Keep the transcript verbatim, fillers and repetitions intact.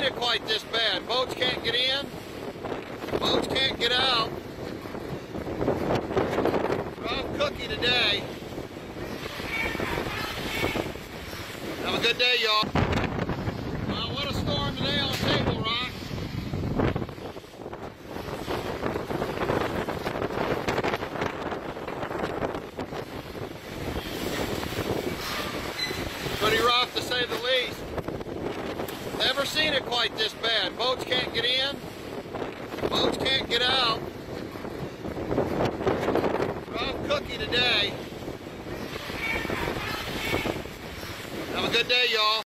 seen it quite this bad. Boats can't get in, boats can't get out. Wrong cookie today. Have a good day, y'all. Wow, what a storm today on Table Rock. Pretty rough, to say the least. Never seen it quite this bad. Boats can't get in, boats can't get out. Wrong cookie today. Have a good day, y'all.